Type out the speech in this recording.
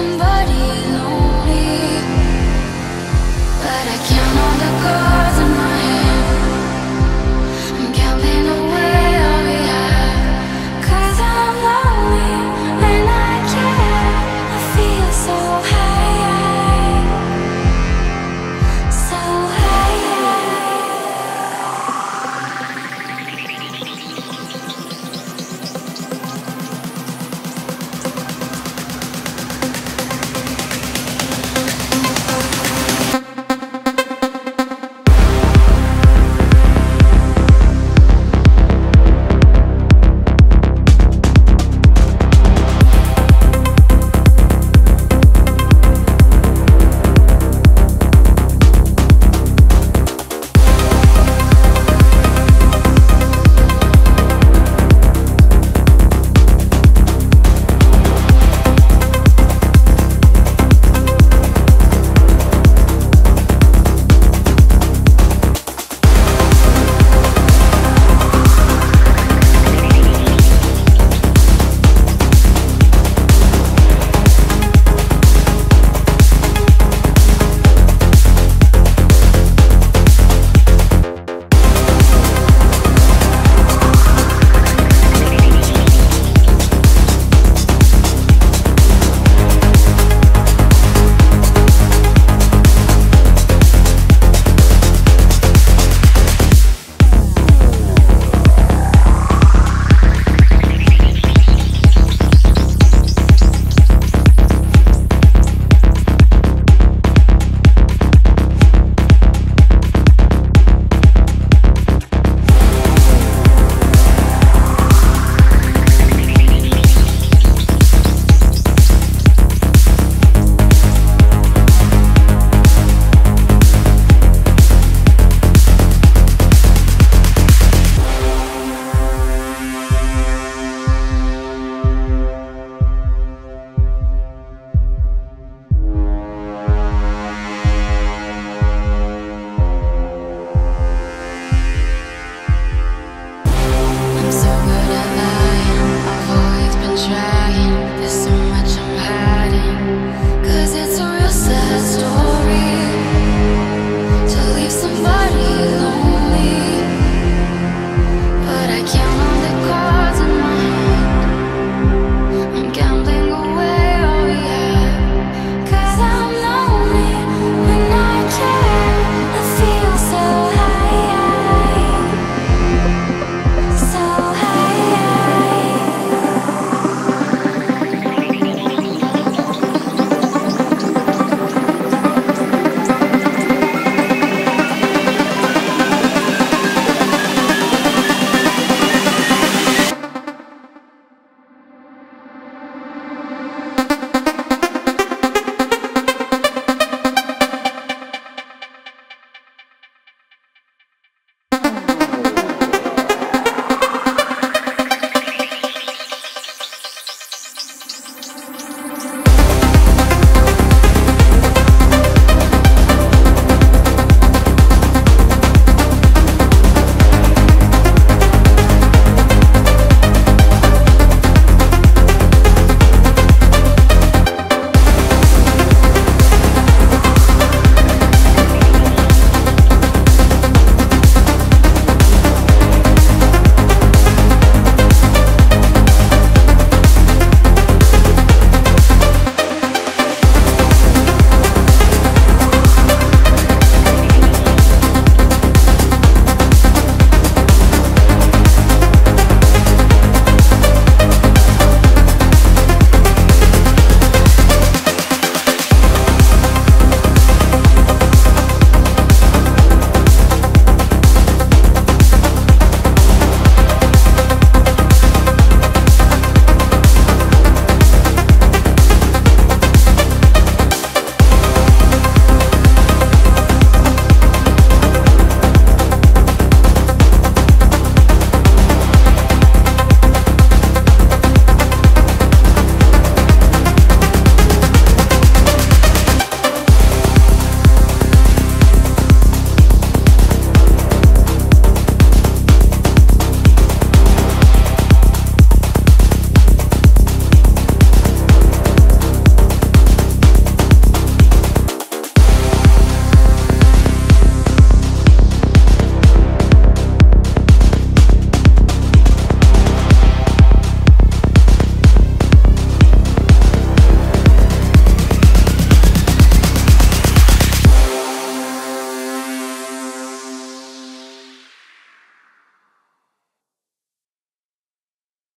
somebody.